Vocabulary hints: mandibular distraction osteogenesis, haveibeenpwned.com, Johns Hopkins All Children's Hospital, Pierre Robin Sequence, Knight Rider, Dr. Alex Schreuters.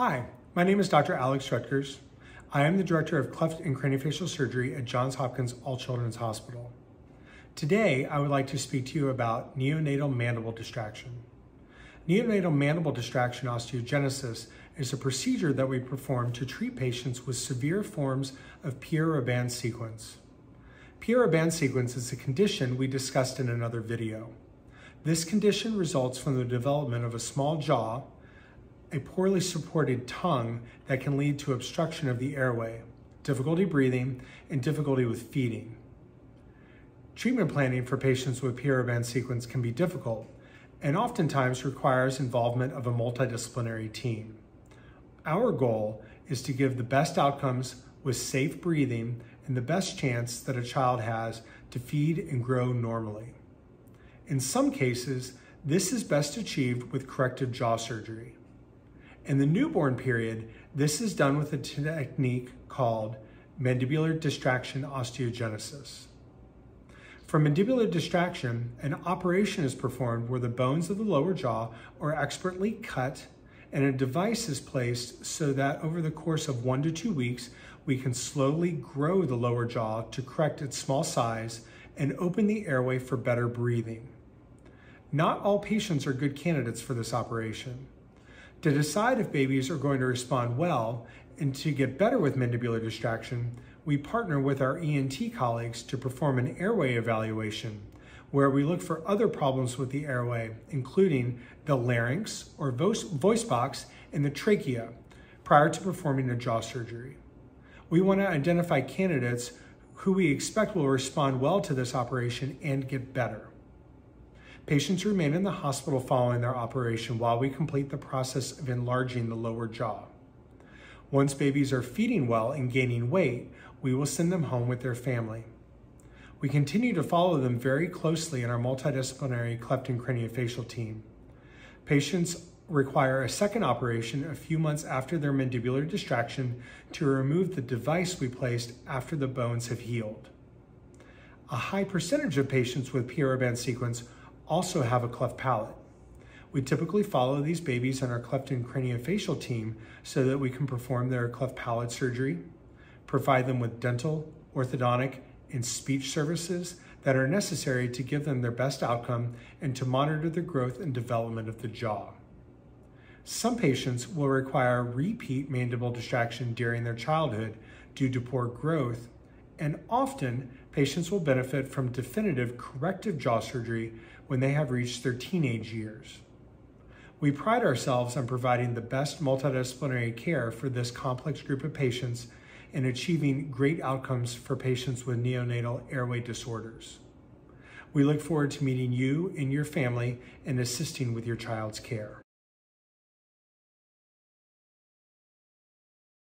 Hi, my name is Dr. Alex Schreuters. I am the Director of Cleft and Craniofacial Surgery at Johns Hopkins All Children's Hospital. Today, I would like to speak to you about neonatal mandible distraction. Neonatal mandible distraction osteogenesis is a procedure that we perform to treat patients with severe forms of Pierre Robin sequence. Pierre Robin sequence is a condition we discussed in another video. This condition results from the development of a small jaw, a poorly supported tongue that can lead to obstruction of the airway, difficulty breathing, and difficulty with feeding. Treatment planning for patients with Pierre Robin sequence can be difficult and oftentimes requires involvement of a multidisciplinary team. Our goal is to give the best outcomes with safe breathing and the best chance that a child has to feed and grow normally. In some cases, this is best achieved with corrective jaw surgery. In the newborn period, this is done with a technique called mandibular distraction osteogenesis. For mandibular distraction, an operation is performed where the bones of the lower jaw are expertly cut and a device is placed so that over the course of 1 to 2 weeks, we can slowly grow the lower jaw to correct its small size and open the airway for better breathing. Not all patients are good candidates for this operation. To decide if babies are going to respond well and to get better with mandibular distraction, we partner with our ENT colleagues to perform an airway evaluation where we look for other problems with the airway, including the larynx or voice box and the trachea prior to performing a jaw surgery. We want to identify candidates who we expect will respond well to this operation and get better. Patients remain in the hospital following their operation while we complete the process of enlarging the lower jaw. Once babies are feeding well and gaining weight, we will send them home with their family. We continue to follow them very closely in our multidisciplinary cleft and craniofacial team. Patients require a second operation a few months after their mandibular distraction to remove the device we placed after the bones have healed. A high percentage of patients with Pierre Robin sequence also have a cleft palate. We typically follow these babies on our cleft and craniofacial team so that we can perform their cleft palate surgery, provide them with dental, orthodontic, and speech services that are necessary to give them their best outcome and to monitor the growth and development of the jaw. Some patients will require repeat mandible distraction during their childhood due to poor growth, and often patients will benefit from definitive corrective jaw surgery when they have reached their teenage years. We pride ourselves on providing the best multidisciplinary care for this complex group of patients and achieving great outcomes for patients with neonatal airway disorders. We look forward to meeting you and your family and assisting with your child's care.